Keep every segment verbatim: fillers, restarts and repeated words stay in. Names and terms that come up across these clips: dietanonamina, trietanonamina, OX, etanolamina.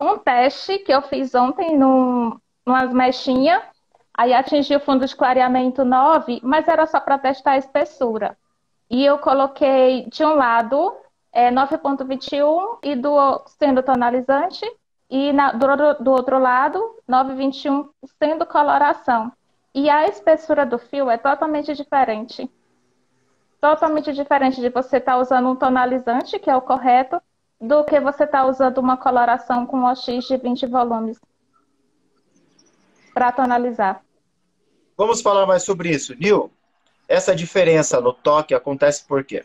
um teste que eu fiz ontem num, numas mechinhas, aí atingi o fundo de clareamento nove, mas era só para testar a espessura. E eu coloquei de um lado é, nove ponto vinte e um e do, sendo tonalizante, e na, do, do outro lado nove vírgula vinte e um sendo coloração. E a espessura do fio é totalmente diferente. Totalmente diferente de você estar tá usando um tonalizante, que é o correto, do que você estar tá usando uma coloração com O X de vinte volumes para tonalizar. Vamos falar mais sobre isso. Nil, essa diferença no toque acontece por quê?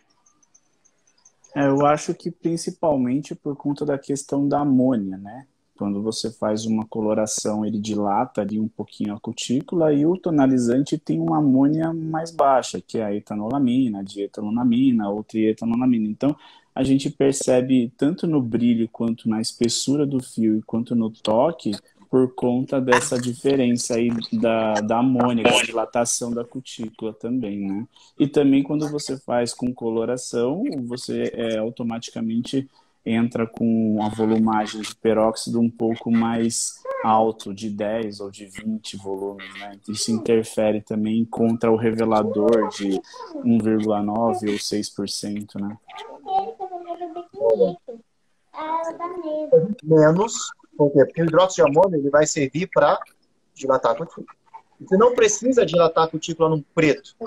É, eu acho que principalmente por conta da questão da amônia, né? Quando você faz uma coloração, ele dilata ali um pouquinho a cutícula e o tonalizante tem uma amônia mais baixa, que é a etanolamina, a dietanonamina ou trietanonamina. Então, a gente percebe tanto no brilho quanto na espessura do fio e quanto no toque por conta dessa diferença aí da, da amônia, da dilatação da cutícula também, né? E também quando você faz com coloração, você é, automaticamente... entra com a volumagem de peróxido um pouco mais alto, de dez ou de vinte volumes, né? Isso interfere também contra o revelador de um vírgula nove ou seis por cento, né? Menos, porque o hidróxido de amônio ele vai servir para dilatar a cutícula. Você não precisa dilatar a cutícula num preto,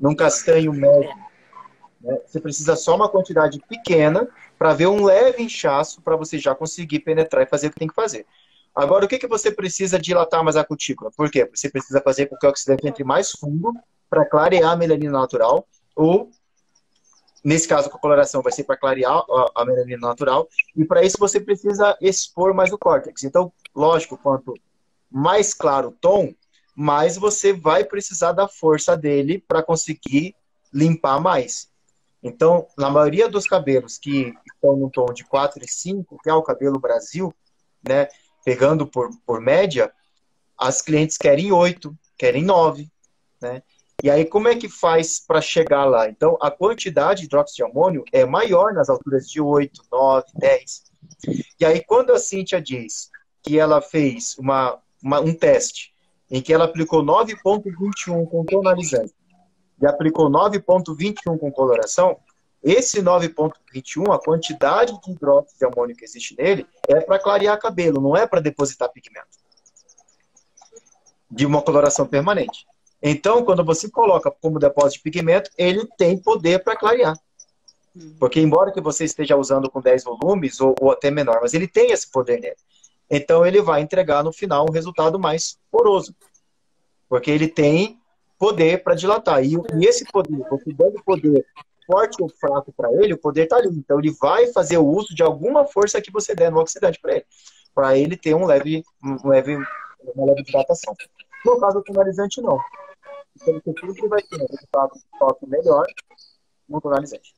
num castanho médio. Você precisa só uma quantidade pequena para ver um leve inchaço para você já conseguir penetrar e fazer o que tem que fazer. Agora, o que, que você precisa dilatar mais a cutícula? Por quê? Você precisa fazer com que o oxidante entre mais fundo para clarear a melanina natural ou, nesse caso, com a coloração vai ser para clarear a melanina natural e para isso você precisa expor mais o córtex. Então, lógico, quanto mais claro o tom, mais você vai precisar da força dele para conseguir limpar mais. Então, na maioria dos cabelos que estão no tom de quatro e cinco, que é o cabelo Brasil, né, pegando por, por média, as clientes querem oito, querem nove, né? E aí, como é que faz para chegar lá? Então, a quantidade de hidróxido de amônio é maior nas alturas de oito, nove, dez. E aí, quando a Cíntia diz que ela fez uma, uma, um teste em que ela aplicou nove ponto vinte e um com tonalizante, e aplicou nove ponto vinte e um com coloração, esse nove ponto vinte e um, a quantidade de hidróxido de amônio que existe nele, é para clarear cabelo, não é para depositar pigmento de uma coloração permanente. Então, quando você coloca como depósito de pigmento, ele tem poder para clarear. Porque embora que você esteja usando com dez volumes, ou, ou até menor, mas ele tem esse poder nele. Então, ele vai entregar no final um resultado mais poroso. Porque ele tem... poder para dilatar. E, e esse poder, você dando poder forte ou fraco para ele, o poder está ali. Então, ele vai fazer o uso de alguma força que você der no oxidante para ele, para ele ter um leve, um leve, uma leve dilatação. No caso do tonalizante, não. Então, você sempre vai ter um resultado melhor no tonalizante.